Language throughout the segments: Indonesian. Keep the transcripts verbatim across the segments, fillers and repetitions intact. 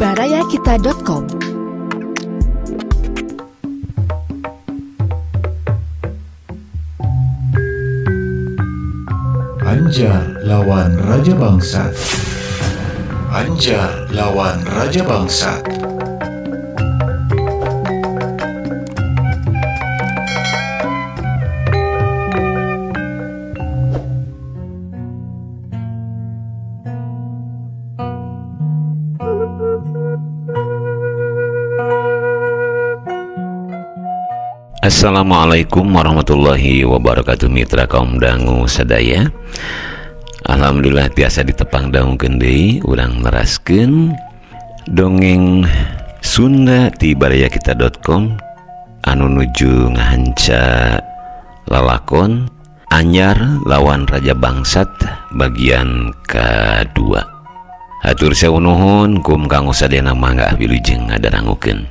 barayakita titik com. Anjar lawan Raja Bangsat. Anjar lawan Raja Bangsat. Assalamualaikum warahmatullahi wabarakatuh, mitra kaum dangu sadaya. Alhamdulillah biasa ditepang dangu kendei urang neraskeun dongeng Sunda di barayakita titik com anu nuju ngahanca lalakon Anjar lawan Raja Bangsat bagian kedua. Hatur sewu nuhun kum kanggo sadayana mangga wilujeng ngadangukeun.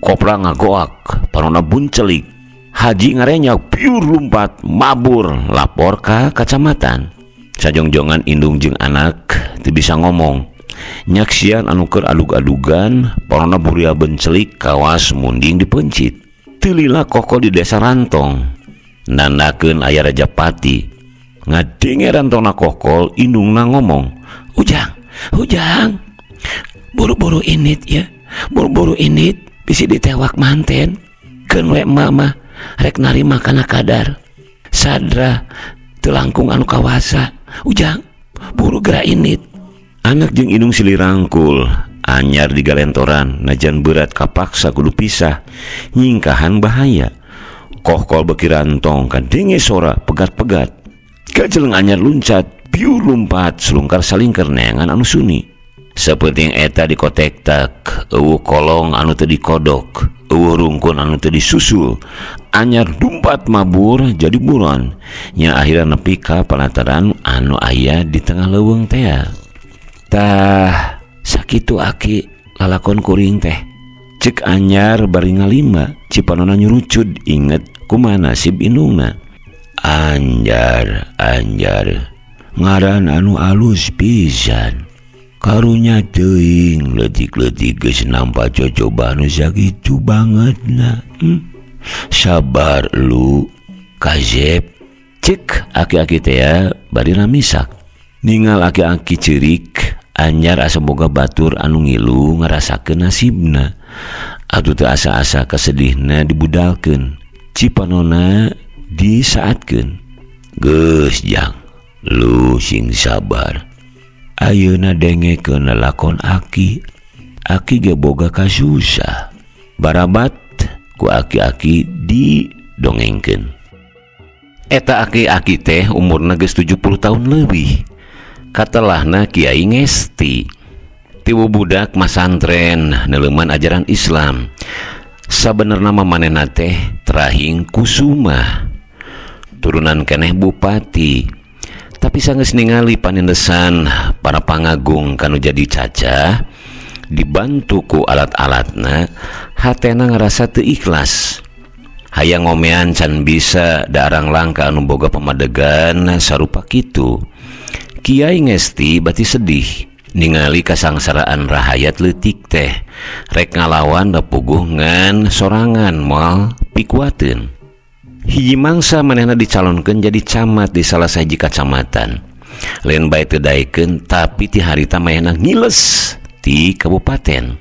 Kopra ngagoak, panona buncelik, Haji ngarenyak piur lumpat, mabur, lapor ka kacamatan. Sajongjongan indung jeung anak teu bisa ngomong. Nyaksian anu keur adug-adugan, panona buria bencelik kawas munding dipencit. Tilila kokoh di desa Rantong, nandakeun aya Raja Pati. Ngadenge Rantongna kokol, indungna ngomong, "Ujang, Ujang, buru-buru init ya, buru-buru init. Bisi ditewak manten, keun we mama rek narima kana kadar. Sadra telangkung anu kawasa. Ujang, buru gerak init." Anak jeung indung silih rangkul, Anjar digalentoran, najan berat kapaksa kudu pisah, nyingkahan bahaya. Kohkol beki Rantong kadenge sora pegat-pegat. Kajeleng Anjar luncat, piu lumpat, selungkar salingker neangan anu suni. Saperting eta dikotek tak, eueuh kolong anu teu dikodok, eueuh rungkun anu teu disusul. Anjar dumpat mabur jadi buron, nya akhirna nepi ka palataran anu aya di tengah leuweung teh. Tah sakitu aki lalakon kuring teh, cek Anjar bari ngalima, cipanona nyurucud inget kumaha nasib indungna. Anjar, Anjar, ngaran anu alus pisan. Karunya teuing letik-letik geus nampa cocoba nu sakitu bangetna. Hmm? Sabar lu, kazep. Cek aki-aki teh bari ramisak. Ningal aki-aki ceurik, Anjar asa boga batur anu ngilu ngarasakeun nasibna. Atuh teu asa-asa kasedihna dibudalkeun, cipanona disaatkeun. Geus jang, lu sing sabar. Ayeuna dengekeun lalakon aki, aki ge boga kasusah. Barabat ku aki-aki didongengkeun. Eta aki-aki teh umurna geus tujuh puluh tahun leuwih. Katelahna Kiai Ngesti, tiwu budak masantren neuleuman ajaran Islam. Sabenerna mamanehna teh Trahing Kusuma, turunan keneh bupati. Tapi sanggeus ningali panindesan para pangagung kanu jadi cacah, dibantu ku alat-alatna, hatena ngerasa teu ikhlas. Hayang ngomean can bisa darang langka anu boga pamadegan sarupa kitu. Kiai Ngesti bati sedih ningali kasangsaraan rahayat leutik teh, rek ngalawan dapuguh ngan sorangan moal pikuateun. Hiji mangsa manehna dicalonkeun jadi camat di salah sahiji kacamatan. Lain bae teu daekeun tapi ti harita manehna ngiles ti kabupaten.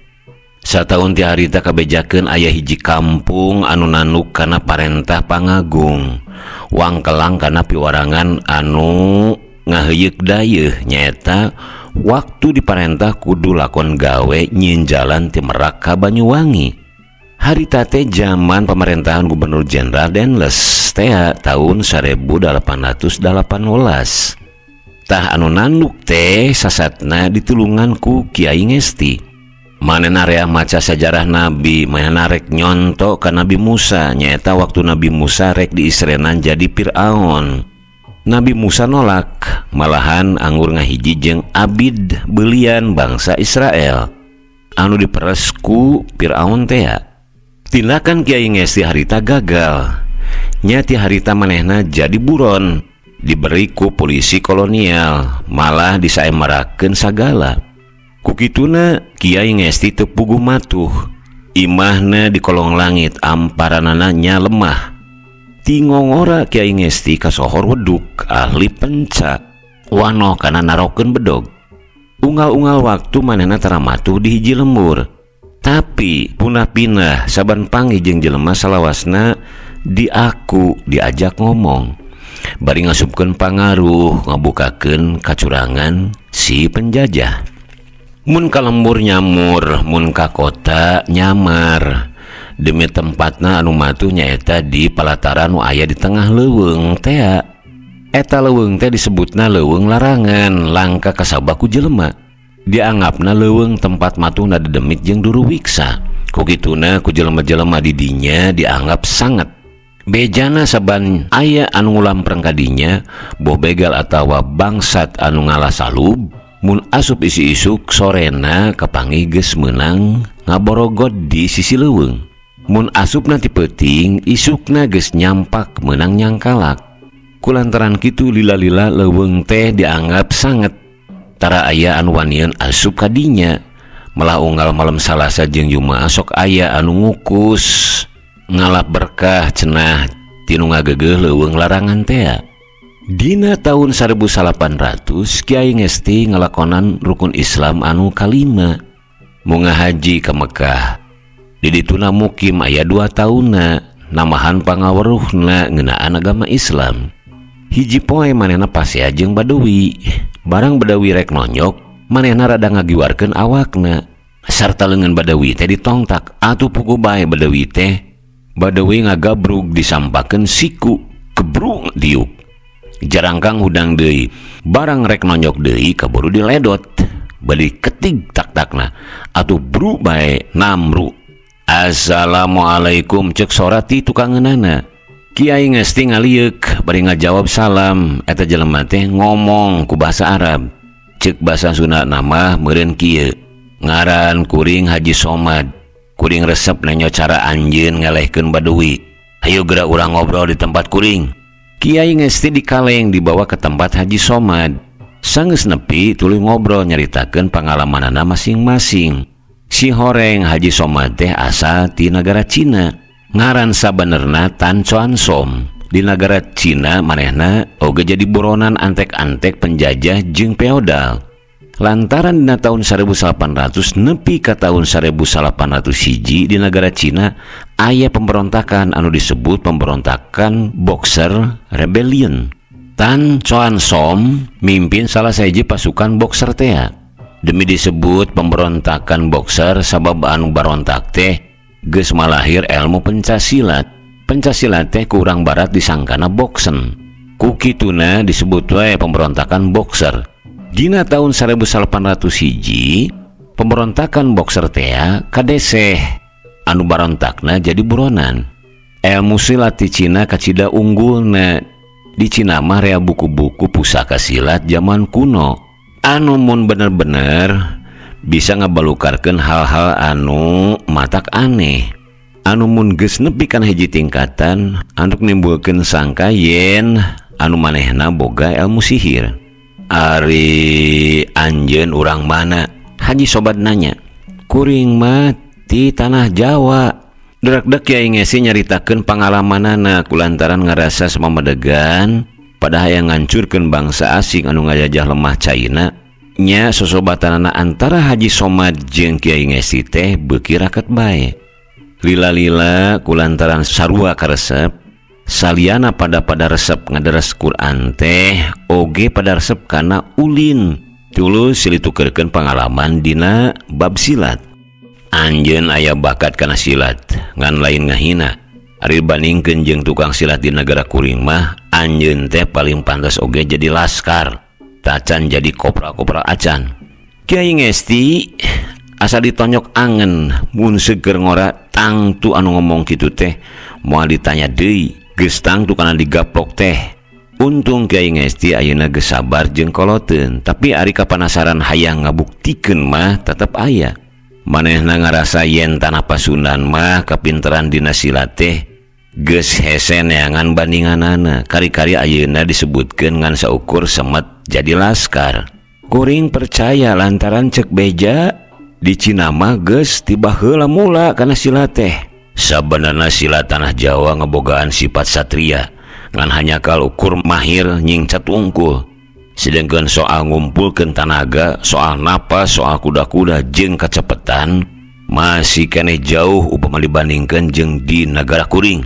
Sataun ti harita kabejakeun aya hiji kampung anu nanuk kana parentah pangagung. Wangkelang kana piwarangan anu ngaheuyeuh dayeuh nyaeta waktu diparentah kudu lakon gawe nyieun jalan ti Merak ka Banyuwangi. Harita teh zaman pemerintahan Gubernur Jenderal Dendles teh tahun seribu delapan ratus delapan belas. Tah anu nanduk teh sasatna ditulungan ku Kiai Ngesti. Manehna rea maca sejarah Nabi, manehna rek nyontok ka Nabi Musa, nyaeta waktu Nabi Musa rek diisrenan jadi Firaun. Nabi Musa nolak, malahan anggur ngahiji jeung abid belian bangsa Israel anu diperes ku Firaun teh. Tindakan Kiai Ngesti harita gagal, nyati harita manehna jadi buron, diberi ku polisi kolonial, malah disaemarakeun sagala. Kukituna Kiai Ngesti teu puguh matuh, imahna di kolong langit, amparanananya lemah. Tingongora Kiai Ngesti kasohor weduk ahli penca, wano kana narokeun bedog. Unggal-unggal waktu manehna taramatuh di hiji lembur, tapi punah pindah saban panggih jeung jelema salawasna di aku diajak ngomong, bari ngasupkeun pangaruh ngabukakeun kacurangan si penjajah. Mun ka lembur nyamur, mun ka kota nyamar, demi tempatna anu matuh nyaeta di palataran nu aya di tengah leuweung teh. Eta leuweung teh disebutna leuweung larangan, langka kasabah ku jelema dianggapna leuweung tempat matuhna dedemit jeung duruwiksa. Kukituna ku jelema-jelema di dinya dianggap sangat bejana saban aya anu ngulampreng ka dinya boh begal atawa bangsat anu ngalah salub, mun asup isi-isuk sorena kapangi geus meunang ngaborogod di sisi leuweung. Mun asupna ti peuting isukna geus nyampak meunang nyangkalak. Kulantaran kitu lila-lila leuweung teh dianggap sangat. Tara aya anu wanian asup kadinya, malah unggal malam Salasa jeung Jumaah sok aya anu ngukus ngalap berkah cenah tinu ngagegeh leuweung larangan teh. Dina tahun seribu delapan ratus Kiai Ngesti ngalakonan rukun Islam anu kalima, munga haji ka Mekah. Di dituna mukim aya dua tahunna, namahan pangaweruhna ngeunaan agama Islam. Hiji poe manehna pasea jeung Badawi. Barang Badawi rek nonyok, manehna rada ngagiwarkeun awakna. Sarta leungeun Badawi teh ditongtak, atuh puguh bae Badawi teh. Badawi ngagabrug disampakeun siku, kebrung diuk. Jarangkang hudang deui, barang rek nonyok deui kaburu diledot. Badi ketig tak-takna, atuh bru bae namru. Assalamualaikum cek sorati tukangeunana. Kiai Ngesti ngaliuk, bari ngajawab salam. Eta jelema teh ngomong ku bahasa Arab, cek bahasa Sunda nama meureun kieu. Ngaran kuring Haji Somad, kuring resep nanya cara anjeun ngalehkeun Badawi. Ayo geura urang ngobrol di tempat kuring. Kiai Ngesti dikaleng dibawa ke tempat Haji Somad. Sanggeus nepi tuluy ngobrol nyaritakeun pangalamanana masing-masing. Si horeng Haji Somad teh asal ti nagara Cina. Ngaran sabenerna Tan Chuan Som. Di negara Cina manehna oge jadi buronan antek-antek penjajah jeung feodal. Lantaran dina tahun seribu delapan ratus nepi ka tahun seribu delapan ratus satu di negara Cina aya pemberontakan anu disebut pemberontakan Boxer Rebellion. Tan Chuan Som mimpin salah sahiji pasukan Boxer teh. Demi disebut pemberontakan Boxer sabab anu barontak teh geus malahir ilmu pencasilat. Pencasilat teh kurang barat disangkana boxen. Kukituna disebut wae pemberontakan Boxer. Dina tahun seribu delapan ratus hiji, pemberontakan Boxer teh kadeseh anu barontakna jadi buronan. Ilmu silat di Cina kacida unggulna. Di Cina mah rea buku-buku pusaka silat zaman kuno anu mun bener-bener bisa ngabalukarkeun hal-hal anu matak aneh. Anu mun geus nepi kana hiji tingkatan antuk nimbulkeun sangka yen anu manehna boga ilmu sihir. Ari anjeun urang mana? Haji Somad nanya. Kuring mah ti tanah Jawa. Derak-deuk Kiai Ngesti nyaritakeun pangalamanana kulantaran ngarasa samamedegan pada hayang ngancurkeun bangsa asing anu ngajajah lemah China. Nya sosobatanana antara Haji Somad jeung Kiai Ngesti teh beuki raket bae. Lila-lila kulantaran sarua karesep, saliana pada-pada resep ngadares Quran teh oge pada resep kana ulin. Tulu silitukeurkeun pengalaman dina bab silat. Anjeun aya bakat kana silat, ngan lain ngahina. Ari bandingkeun jeung tukang silat di negara kuring mah, anjeun teh paling pantas oge jadi laskar. Tacan jadi kopra-kopra acan. Kiai Ngesti asa ditonyok angen, mun seger ngora tangtu anu ngomong kitu teh moal ditanya deui, geus tangtu kana digaplok teh. Untung Kiai Ngesti ayeuna geus sabar jeung koloten, tapi ari kapanasaran hayang ngabuktikeun mah tetep aya. Manehna ngarasa yen tanah Pasundan mah kapinteran dina sila teh geus hese neangan bandinganana. Kari-kari ayeuna disebutkeun ngan saukur semet jadi laskar. Kuring percaya lantaran cek beja di Cinama geus tiba heula mula kana sila teh. Sabenerna sila tanah Jawa ngebogaan sifat satria. Ngan hanya kalau ukur mahir nyingcat wungkul, sedangkan soal ngumpulkan tenaga, soal napas, soal kuda-kuda jeng kecepetan masih kene jauh upama dibandingkan jeng di negara kuring.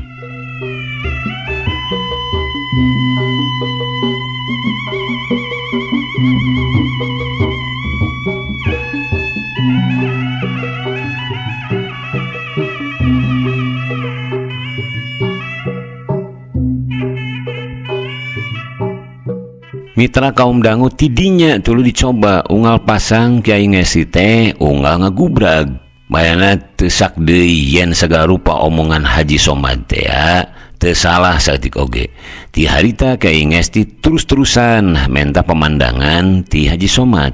Mitra kaum dangu tidinya tulu dicoba unggal pasang Kiai Ngesti teh unggal ngagubrag bayana tesak deui yen segala rupa omongan Haji Somad teh ya tesalah saeutik oge. Ti harita Kiai Ngesti terus-terusan menta pemandangan ti Haji Somad.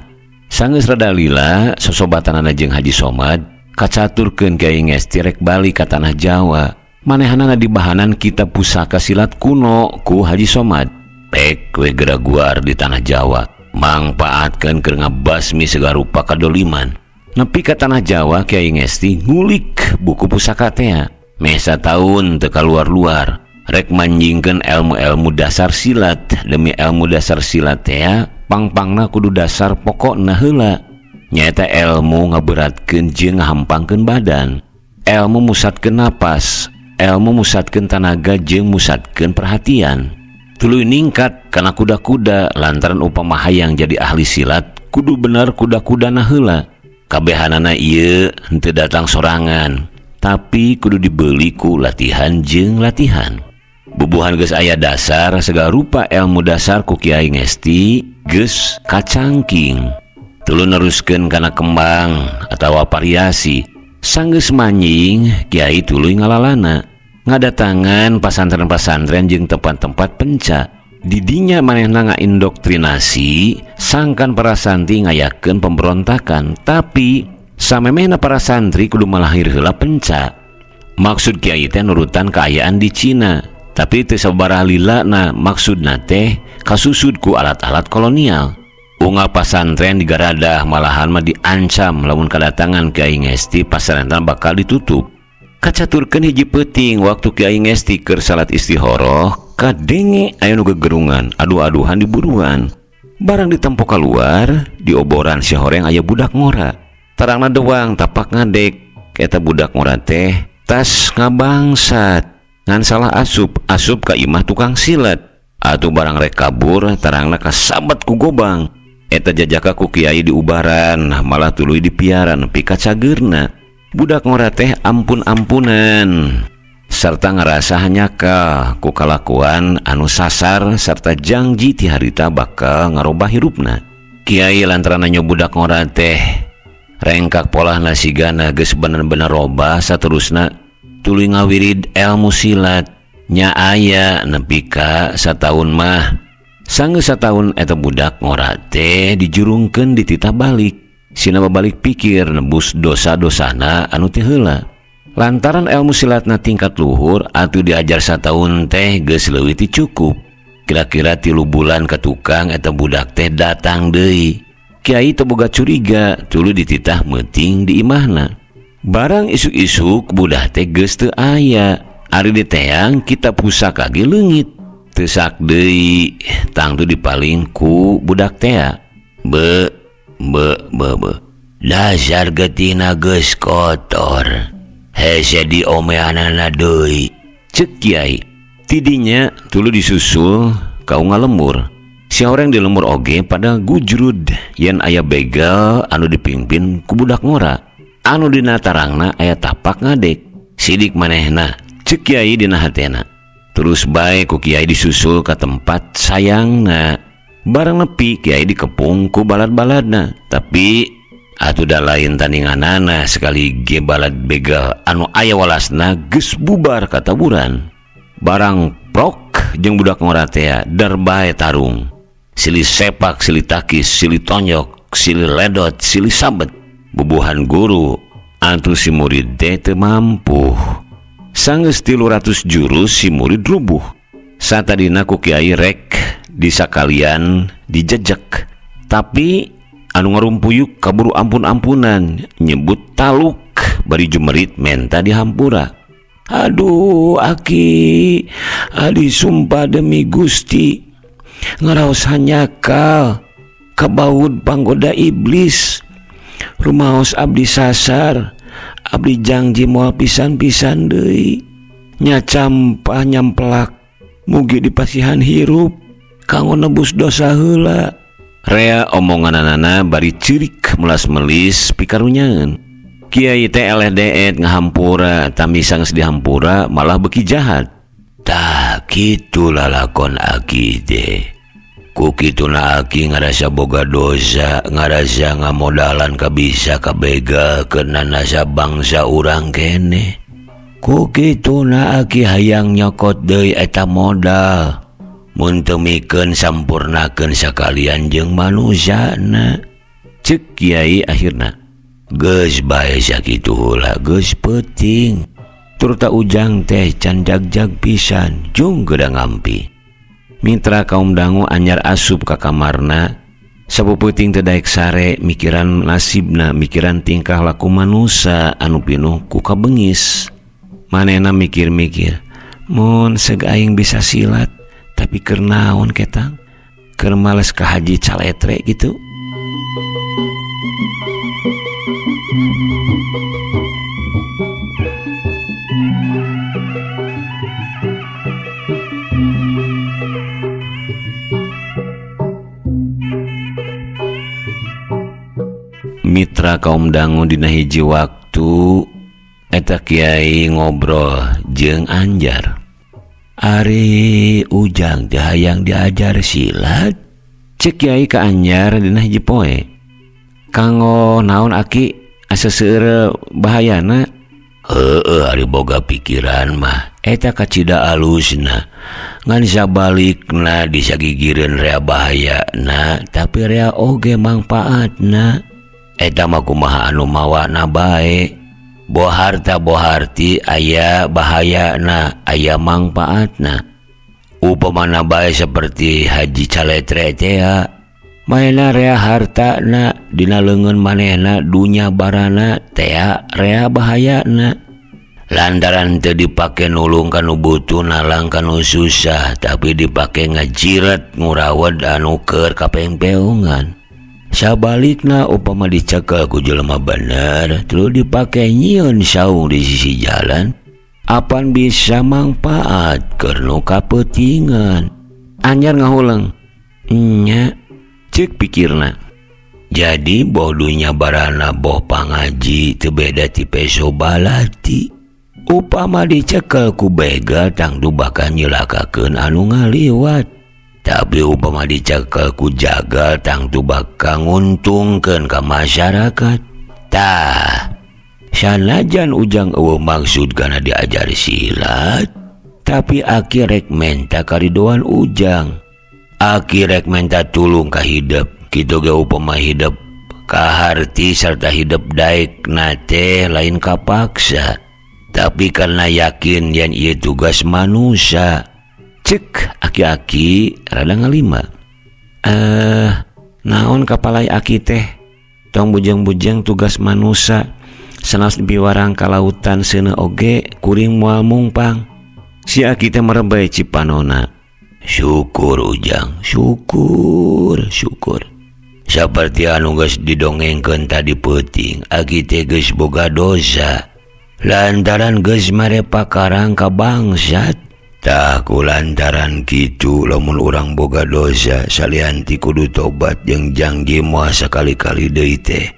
Sanggeus rada lila sosobatanana jeung Haji Somad kacaturkeun Kiai Ngesti rek bali ka tanah Jawa. Manehanana dibahanan kitab pusaka silat kuno ku Haji Somad. Pek we geraguar di tanah Jawa, mangpaatkan keur ngabasmi segala rupa kadoliman. Nepi ka tanah Jawa Kiai Ngesti ngulik buku pusaka teh. Mesa tahun teu kaluar-luar, rek manjingkeun ilmu-ilmu dasar silat demi ilmu dasar silat teh, pangpangna kudu dasar pokokna heula. Nyaeta ilmu ngaberatkeun jeung ngahampangkeun badan, ilmu musatkeun napas, ilmu musatkeun tenaga jeung musatkeun perhatian. Tuluy ningkat karena kuda-kuda lantaran upama hayang jadi ahli silat kudu bener kuda-kuda na heula. Kabehanana ieu henteu datang sorangan, tapi kudu dibeli ku latihan jeung latihan. Bubuhan geus aya dasar segala rupa ilmu dasar ku Kiai Ngesti geus kacangking. Tuluy neruskeun kana kembang atawa variasi. Sanggeus manjing Kiai tuluy ngalalana. Ngadatangan pasantren-pasantren jeung tempat-tempat penca. Didinya manehna ngaindoktrinasi sangkan para santri ngayakeun pemberontakan, tapi samemehna para santri kudu malahir heula penca. Maksud kiai teh nurutan kaayaan di Cina, tapi teu sabaraha lilana maksudna teh kasusud ku alat-alat kolonial. Unggal pasantren digaradah malahan mah diancam lamun kadatangan Kiai Ngesti pasantren bakal ditutup. Kacaturkeun hiji peuting waktu Kiai Ngesti keur salat istihoroh, kadenge aya nu gegerungan aduh-aduhan di buruan. Barang ditempo kaluar, di oboran si horeng aya budak ngora. Tarangna doang tapak ngadek, eta budak ngora teh tas ngabangsat, ngan salah asup, asup ka imah tukang silat. Atuh barang rek kabur, tarangna kasabat ku gobang. Eta jajaka ku kiai di ubaran, malah tuluy dipiaran nepi ka cageurna. Budak ngora teh ampun-ampunan serta ngerasa hanyakal ku kalakuan anu sasar serta janji ti harita bakal ngarobah hirupna. Kiai lantaran nyo budak ngora teh rengkak polah nasigana geus bener-bener robah saterusna tuluy ngawirid ilmu silat nya aya nepi ka sataun mah. Sanggeus sataun eta budak ngora teh dijurungkeun dititah balik. Sina babalik pikir nebus dosa-dosana anu teh heula. Lantaran ilmu silatna tingkat luhur atuh diajar sataun teh geus leuwih ti cukup. Kira-kira tilu bulan ka tukang eta budak teh datang deui. Kiai teu boga curiga, tuluy dititah meuting di imahna. Barang isuk-isuk budak teh geus teu aya. Ari diteang kitab pusaka ge leungit. Teu sak deui tangtu dipaling ku budak teh. Be Be, be, be. Dasar getina geus kotor, hese diomeanana deui. Cek kiai. Tidinya tulu disusul kau ngalembur. Si orang di lembur oge pada gujrud yen aya begal anu dipimpin ku budak ngora. Anu dina tarangna aya tapak ngadek. Sidik manehna cek kiai dina hatena. Terus bae ku kiai disusul ke tempat sayangna. Barang nepi kiai dikepung ku balad-baladna, tapi atuh da lain tandinganana sekali ge balad begal anu aya walasna geus bubar kataburan. Barang goblok jeung budak ngoratea derbae tarung, silih sepak, silih takis, silih tonjok, silih ledot, silih sabet. Bubuhan guru antu si murid teu mampu. Sanggeus tilu ratus jurus si murid rubuh. Satadina ku kiai rek disakalian dijejek, tapi anu ngarumpuyuk kaburu ampun-ampunan nyebut taluk bari jumerit menta dihampura. Aduh aki, adi sumpah demi Gusti ngaraos hanyakal kabaud panggoda iblis. Rumaos abdi sasar, abdi janji moal pisan-pisan deui, nyacampah nyamplak mugi dipasihan hirup kanggo nebus dosa heula. Rea omongananana bari cirik melas melis pikarunyaan. Kiai teh eleh deet ngahampura, tami sanggeus dihampura malah beki jahat. Tah kitu lalakon aki teh. Ku kituna aki ngarasa boga dosa, ngarasa ngamodalan kabisa kabega kena nasa bangsa urang kene. Ku kituna aki hayang nyokot deui eta modal, mun teu mikeun sampurnakeun sakalian jeung manusana. Ceuk kiai akhirna. Geus bae sakitu heula, geus peuting. Turta ujang teh can jagjag pisan, jung gedang ampi. Mitra kaum dangu anyar asup ka kamarna, sapupeuting teu daek sare, mikiran nasibna, mikiran tingkah laku manusa anu pinuh ku kabengis. Manehna mikir-mikir, mun seg aing bisa silat, tapi keur naon ketang? Keur males ka haji caletre gitu. Mitra kaum dangu dina hiji waktu eta kiai ngobrol jeung Anjar. Ari ujang teh hayang diajar silat. Ceuk kiai ka Anjar dina hiji poe. Kanggo naon aki asa seueur bahayana? Heueuh ari boga pikiran mah eta kacida alusna. Ngan sabalikna disagigireun rea bahayana tapi rea oge mangpaatna. Eta mah kumaha anu mawana bae, boh harta boh harti aya bahayana aya mangpaatna. Upamana bae seperti haji caletre tea, manehna rea hartana dina leungeun manehna dunya barana tea rea bahayana. Lantaran teu dipake nulung kanu butuh nalang kanu susah, tapi dipake ngajiret ngurawed anu keur kapengpeungan. Sabalikna upama dicekel ku jelema bener terus dipake nyieun saung di sisi jalan apan bisa mangpaat keur nu kapeutingan. Anjar ngahuleung, nya ceuk pikirna. Jadi boh dunya barana boh pangaji teu beda tipe sobalati. Upama dicekel ku begal tangdu bakal nyelakakeun anu ngaliwat. Tapi upama dicekel ku jagal tangtu bakal nguntungkeun ka masyarakat. Tah sanajan ujang eueuh maksud kana diajar silat, tapi aki rek menta karidoan ujang. Aki rek menta tulung ka hidep, kitu ge upama hidep ka harti serta hidep daek nate lain kapaksa, tapi karena yakin yen ieu tugas manusia. Cek aki-aki rada ngalima. Eh, uh, naon kapalai aki teh? Tong bujang-bujang tugas manusia. Sanas biwarang ka lautan seuneu oge kuring moal mungpang. Si aki teh merebe cipanona. Syukur ujang, syukur, syukur. Saperti anu geus didongengkeun tadi peuting, aki teh geus boga dosa. Lantaran geus marepa karang ka bangsat. Tah ku lantaran kitu lamun urang boga dosa salianti kudu tobat jeung janji moal sakali-kali deui teh.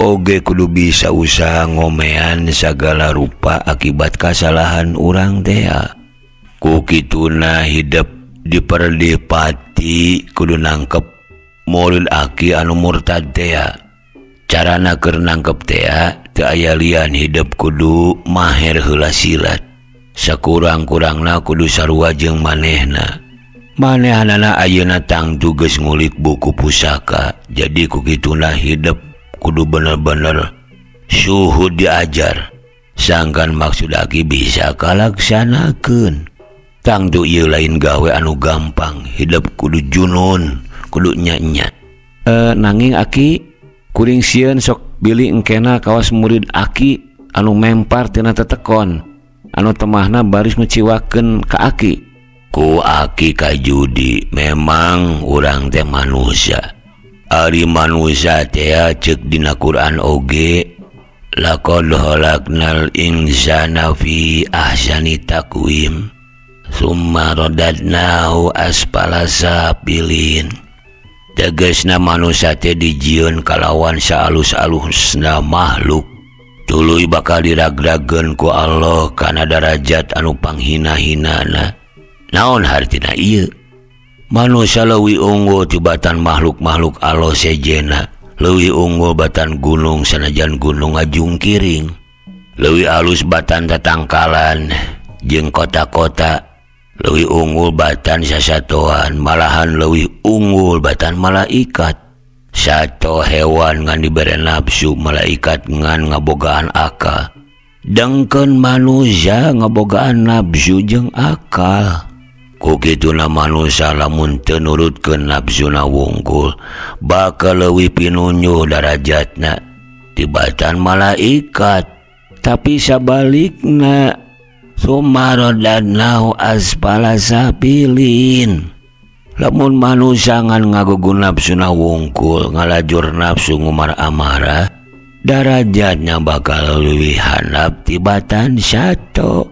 Oge kudu bisa usaha ngomean segala rupa akibat kesalahan urang teh. Ku kituna hidup diperdipati kudu nangkep murid aki anu murtad teh. Carana keur nangkep teh teu aya lian hidup kudu maher heula silat. Sakurang-kurangna kudu sarua jeung manehna. Manehanana ayeuna tangtu geus ngulik buku pusaka, jadi ku kituna hidup kudu bener-bener syuhud diajar. Sangkan maksud aki bisa kalaksanakeun. Tangtu ieu lain gawe anu gampang, hidup kudu junun, kudu nyanya. E, nanging aki kuring sieun sok bili engkena kawas murid aki anu mempar tina tetekon. Anu temahna baris meciwakeun ka aki. Ku aki kajudi memang urang teh manusia. Ari manusia teh ceuk dina Quran oge laqad khalaqnal insana fi ahsani taqwim summa radadnahu asfala safilin. Tegasna manusia teh dijieun kalawan saalus-alusna makhluk. Tuluy bakal diragrageun ku Allah kana darajat anu panghina-hinana. Naon hartina ieu? Manusia leuwih unggul tibatan makhluk-makhluk Allah sejena, leuwih unggul batan gunung sanajan gunung ngajungkiring, leuwih alus batan tatangkalan jeung kota-kota, leuwih unggul batan sasatoan, malahan leuwih unggul batan malaikat. Sato hewan ngan dibere nafsu, malaikat ngan ngabogaan akal. Dengkeun manusia ngabogaan nafsu jeung akal. Ku kituna manusia lamun teu nurutkeun nafsuna wungkul bakal leuwih pinunyuh darajatna tibatan malaikat. Tapi sabalikna summa radadnahu asfala safilin. Lamun manusia ngan ngagugu nafsuna wungkul ngalajur nafsu ngumar amarah, darajatnya bakal leuwih handap tibatan sato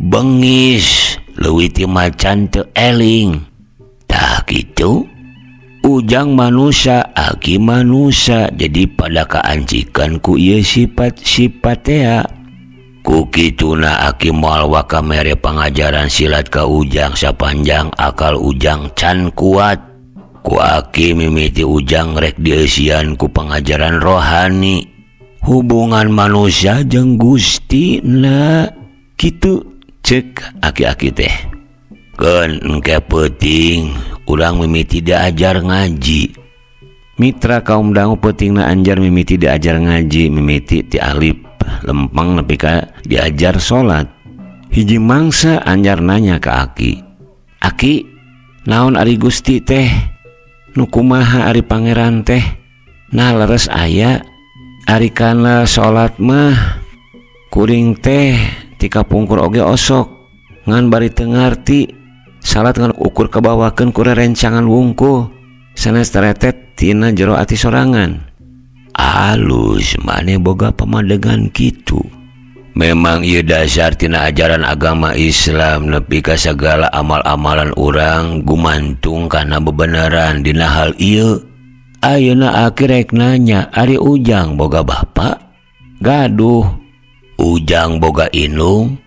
bengis. Leuwih ti macan teu eling. Tah kitu ujang manusia aki manusia, jadi pada kaancikan ku ieu sifat-sifat tea. Ku kituna aki moal waka mere pangajaran silat ka ujang sapanjang akal ujang can kuat. Ku aki mimiti ujang rek dieusian ku pangajaran rohani hubungan manusia jeung Gustina. Kitu cek aki-aki teh. Kan engke peuting urang mimiti diajar ngaji. Mitra kaum dangu peutingna Anjar mimiti diajar ngaji, mimiti ti alif lempeng nepi ka diajar salat. Hiji mangsa Anjar nanya ka aki, "Aki, naon ari Gusti teh? Nu kumaha ari pangeran teh? Nah leres aya ari kana salat mah kuring teh tika pungkur oge osok ngan bari teu ngarti salat ngan ukur kabawakeun ku rerencangan wungkul sanes teretet tina jero ati sorangan." Alus mane boga pamadegan kitu. Memang ieu dasar tina ajaran agama Islam nepi ka sagala amal-amalan urang gumantung kana bebeneran dina hal ieu. Ayeuna aki rek nanya, ari ujang boga bapak? Gaduh. Ujang boga inung?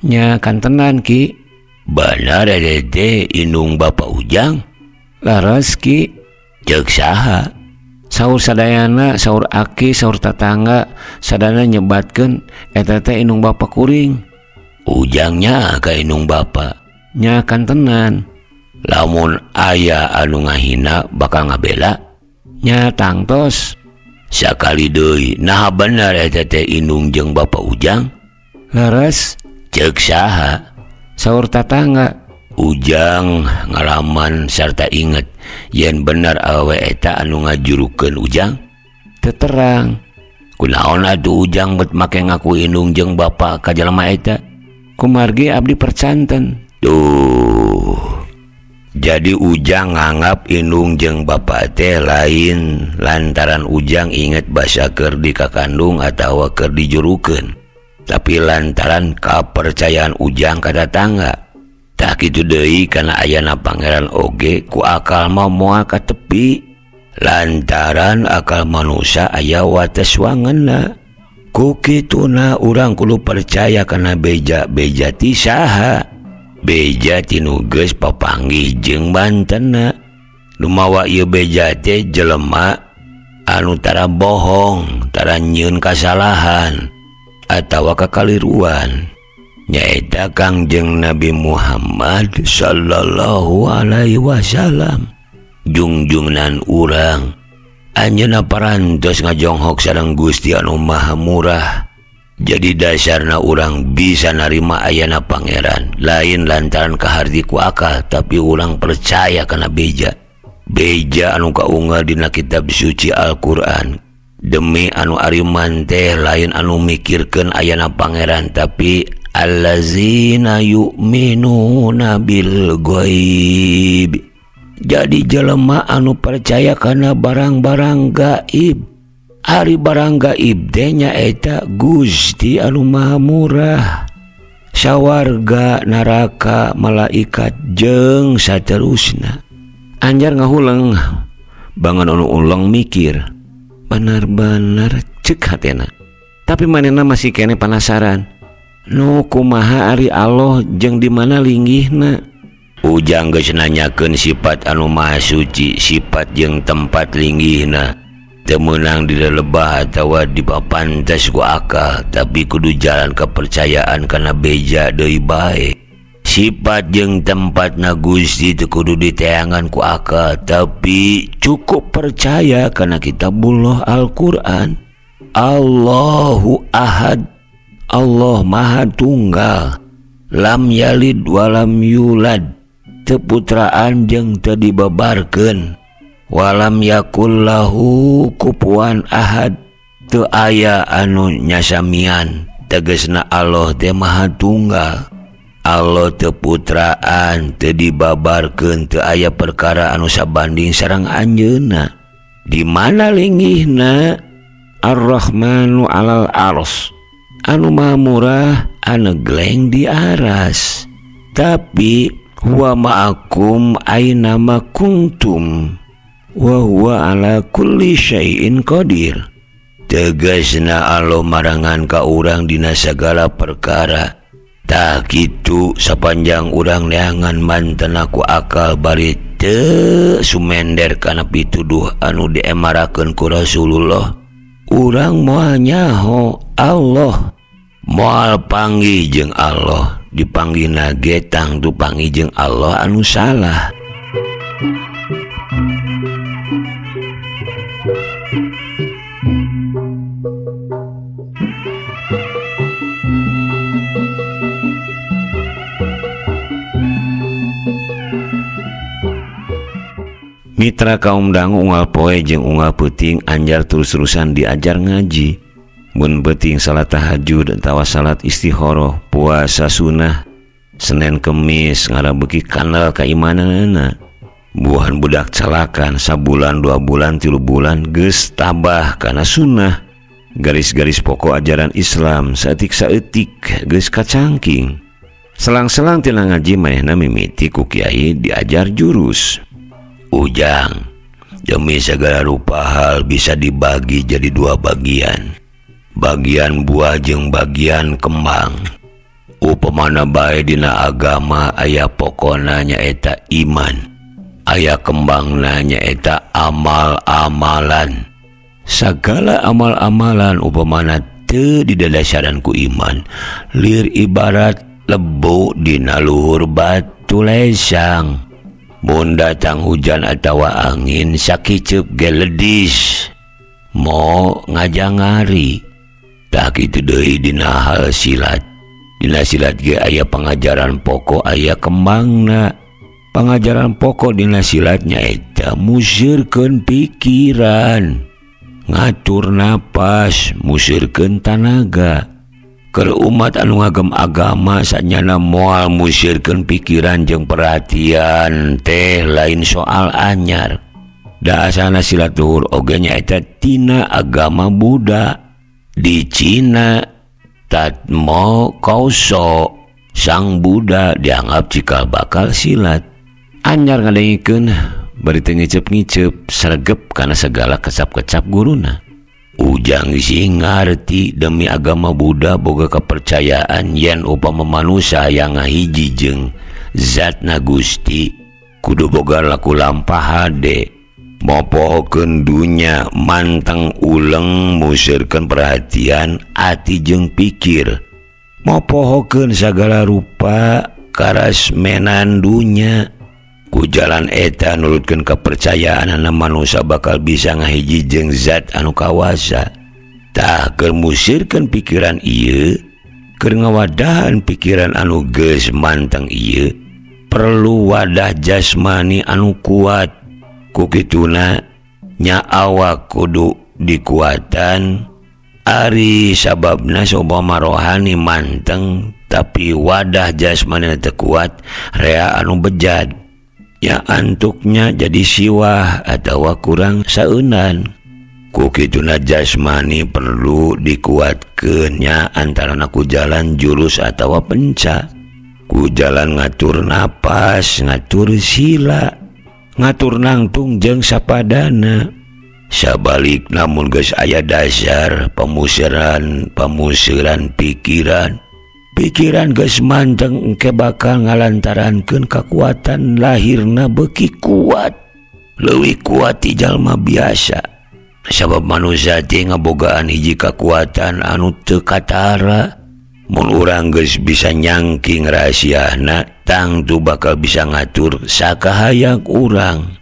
Nya kantenan ki. Benar ya teh inung bapak ujang? Laras ki. Ceuk saha? Saur sadayana, saur aki, saur tatangga sadana nyebatkeun eta teh inung bapak kuring. Ujangnya ka inung bapak? Nya kantenan. Lamun aya anu ngahina bakal ngabela? Nya tangtos. Sakali deui, nah bener eta teh inung jeung bapak ujang? Leres. Ceuk saha? Saur tatangga. Ujang ngalaman sarta inget yen bener awe eta anu ngajurukeun ujang. Teterang. Kunaon atuh ujang bet make ngaku inung jeung bapak ka jalma eta? Kumargi abdi percanten. Duh. Jadi ujang nganggap inung jeung bapak teh lain lantaran ujang inget basa keur dikakandung atawa keur dijurukeun, tapi lantaran kapercayaan ujang ka tatangga. Tah kitu deui kana ayana pangeran oge ku akal mah moal ka tepi. Lantaran akal manusia aya wates wangenna. Ku kituna urang kudu percaya kana beja-beja ti saha. Beja tinuges papanggih jeung bantena. Lumawa ieu beja teh jelema anu tara bohong, tara nyieun kasalahan atawa kakaliruan. nyaita Kangjeng Nabi Muhammad sallallahu alaihi wasallam. Jungjungnan urang anjeunna parantos ngajonghok sareng Gusti anu Maha Murah. Jadi dasarna urang bisa narima ayana pangeran, lain lantaran kaharti ku akal, tapi urang percaya kana beja. Beja anu kaunggal dina kitab suci Al-Qur'an. Demi anu ariman teh lain anu mikirkeun ayana pangeran, tapi allazina yu'minuna bil ghaib. Jadi jelema anu percaya kana barang-barang gaib. Ari barang gaib teh nyaeta Gusti anu Maha Murah. Sawarga, neraka, malaikat jeung saterusna. Anjar ngahuleng, bangan anu uleng mikir. Benar-benar cek hatena. Tapi manehna masih kene penasaran. No kumaha ari Allah jeung di mana linggihna. Ujang geus nanyakeun sifat anu maha suci, sifat jeung tempat linggihna. Teu meunang dilelebah atawa dipapantes ku akal, tapi kudu jalan kepercayaan kana beja deui bae. Sifat jeung tempatna Gusti teu kudu diteangan ku akal, tapi cukup percaya kana kitabullah Al-Qur'an. Allahu Ahad. Allah Maha Tunggal, lam yalid walam yulad, teputraan jeung teu dibabarkeun, walam yakul lahu kupuan ahad, teu aya anu nyasamian. Tegasna Allah teh Maha Tunggal, Allah teu putraan, teu dibabarkeun, teu aya perkara anu sabanding sareng anjeunna. Di mana linggihna? Ar-Rahmanu 'alal 'arsy, anu Maha Murah anu gleng di aras. Tapi huwa ma'akum aina ma kuntum wa huwa ala kulli syai'in qadir. Tegasna Allah marangan ka urang dina sagala perkara. Tah kitu sapanjang urang neangan mantena ku akal bari teu sumender kana pituduh anu diemarakeun ku Rasulullah. Urang moal nyaho Allah, moal panggih jeung Allah, dipanggihna getang tu panggih jeung Allah anu salah. Mitra kaum dangu unggal poe jeung unggal peuting Anjar terus-terusan diajar ngaji. Mun peuting salat tahajud atawa salat istikharah, puasa sunah, Senin Kemis ngarabeuki kanal keimananna. Buahan budak calakan sabulan, dua bulan, tilu bulan geus tabah kana sunah. Garis-garis pokok ajaran Islam saeutik-saeutik geus kacangking. Selang-selang tina ngaji manehna mimiti ku kiai diajar jurus. Ujang, demi segala rupa hal bisa dibagi jadi dua bagian, bagian buah jeung bagian kembang. Upamana bae dina agama aya pokona nyaeta iman, aya kembangna nyaeta amal-amalan. Segala amal-amalan upamana teu didadasaran ku iman, lir ibarat lebu dina luhur batu lesang. Mun datang hujan atau angin sakiceup geledis, mo ngajangari. Tah kitu deui dina hal silat. Dina silat ge aya pangajaran pokok, aya kembangna. Pangajaran pokok dina silat nyaeta musirkeun pikiran, ngatur napas, musirkeun tanaga. Keur umat anu ngagem agama sanyana moal musirkeun pikiran jeung perhatian teh lain soal anyar. Dasana silat luhur oge nyaeta tina agama Buddha. Di Cina Tatmo Kauso Sang Buddha dianggap cikal bakal silat. Anyar ngadengikeun bari teu ngiceup-ngiceup sregep kana segala kecap-kecap guruna. Ujang sih ngarti demi agama Buddha boga kepercayaan yen upama manusia yang ngahiji jeung zatna Gusti kudu boga laku lampah hade, mopohkeun dunya manteng uleng musirkeun perhatian ati jeung pikir. mopohokeun segala rupa karasmenan dunya. Ku jalan eta nurutkeun kepercayaan anak manusia bakal bisa ngahiji jeung zat anu kawasa. Tah keur musirkeun pikiran ieu, keur ngawadahan pikiran anu geus manteng ieu, perlu wadah jasmani anu kuat. Ku kituna nya awak kudu dikuatan ari sababna saubama rohani manteng tapi wadah jasmani teu kuat rea anu bejad ya antuknya jadi siwah atau kurang saeunan. Ku kituna jasmani perlu dikuatkeun nya antarana ku jalan jurus atau penca, ku jalan ngatur napas, ngatur sila, ngatur nangtung jeung sapadana. Sabalik namun geus aya dasar pemusiran pemusiran pikiran pikiran geus manteng engke bakal ngalantarankeun kekuatan lahirna beki kuat, leuwih kuat ti jalma biasa. Sabab manusia teh ngabogaan hiji kekuatan anu teu katara. Mun urang geus bisa nyangking rahasiana, tangtu bakal bisa ngatur sakahayak urang.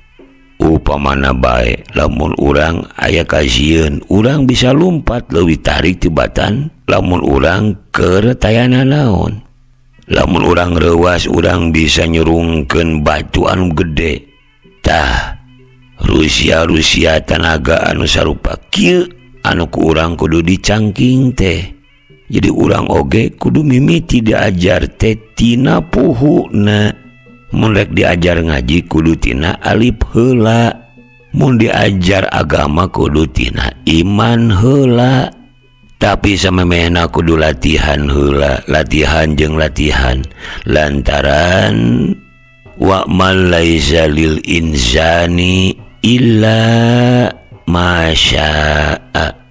Upamana bae lamun urang aya kasieun, urang bisa lumpat leuwih tarik tibatan lamun urang keur tayana naon. Lamun urang reuwas, urang bisa nyurungkeun batu anu gede. Tah Rusia-Rusia tenaga anu sarupa kieu anu ku urang kudu dicangking teh. Jadi urang oge kudu mimiti diajar teh tina puhuna. Mun rek diajar ngaji kudu tina alif heula. Mun diajar agama kudu tina iman heula. Tapi samemehna kudu latihan heula, latihan jeung latihan. Lantaran wa man laisa lil insani illa masya'a.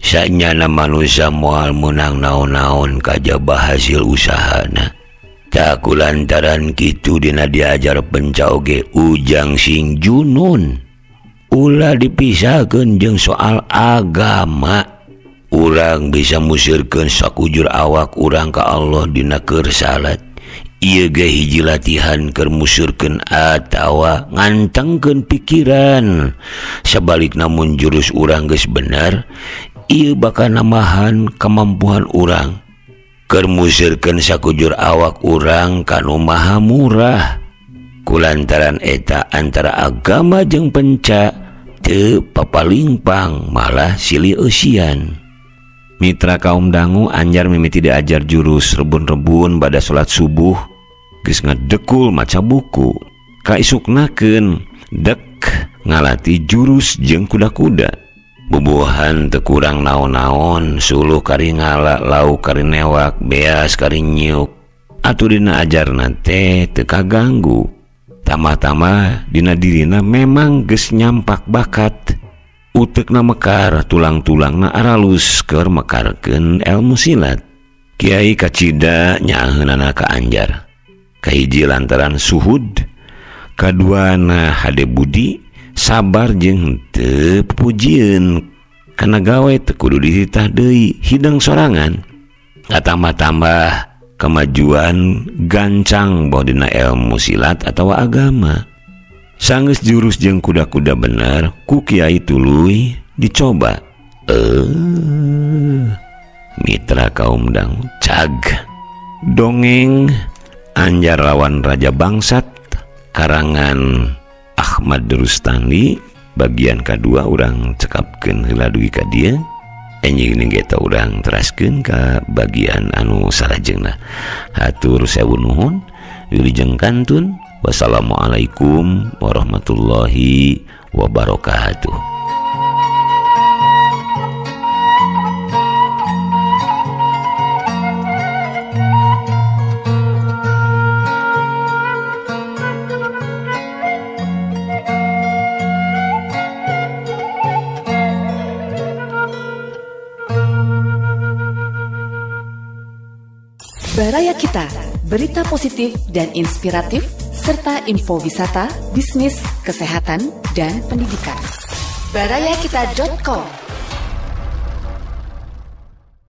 Sanyana manusia moal menang naon-naon kajabah hasil usahana. Tak kulantaran kitu dina diajar pencauge ujang sing junun. Ulah dipisahkan jeung soal agama. Urang bisa musirkan sakujur awak urang ka Allah dina keur salat. Ieu ge hiji latihan keur musirkeun atawa ngantengkeun pikiran. Sabalikna mun jurus urang geus bener, ieu bakal namahan kemampuan urang. Keur musirkeun sakujur awak urang kanu maha murah. Kulantaran eta antara agama jeung penca teu papalingpang malah silieusian. Mitra kaum dangu, Anjar mimiti diajar jurus rebun-rebun pada salat subuh geus ngedekul maca buku. Kaisuknakeun dek ngalati jurus jeung kuda-kuda. Bubuhan tekurang naon-naon, suluh kari ngala, lau kari newak, beas kari nyuk. Atuh dina ajarna teh teu kaganggu. Tamah-tamah dina dirina memang geus nyampak bakat. Utekna mekar, tulang-tulangna aralus keur mekarkeun ilmu silat. Kiai kacida nyaaheunana ka Anjar. Kahiji lantaran suhud, kaduana hade budi. Sabar jeung teu pupujieun kana gawe teu kudu dititah deui hidang sorangan. Katambah-tambah kemajuan gancang bawa dina ilmu silat atawa agama. Sanggeus jurus jeung kuda-kuda bener ku kiai tuluy dicoba. Eh mitra kaum dang cag dongeng Anjar lawan Raja Bangsat karangan Ahmad Rustandi bagian kedua orang cekapkan hiladui ka dia. Enjing ini kita orang teraskan ke bagian anu sarajengna. Hatur sewu nuhun, wilijeng kantun. Wassalamualaikum warahmatullahi wabarakatuh. Baraya Kita, berita positif dan inspiratif, serta info wisata, bisnis, kesehatan, dan pendidikan. baraya kita titik com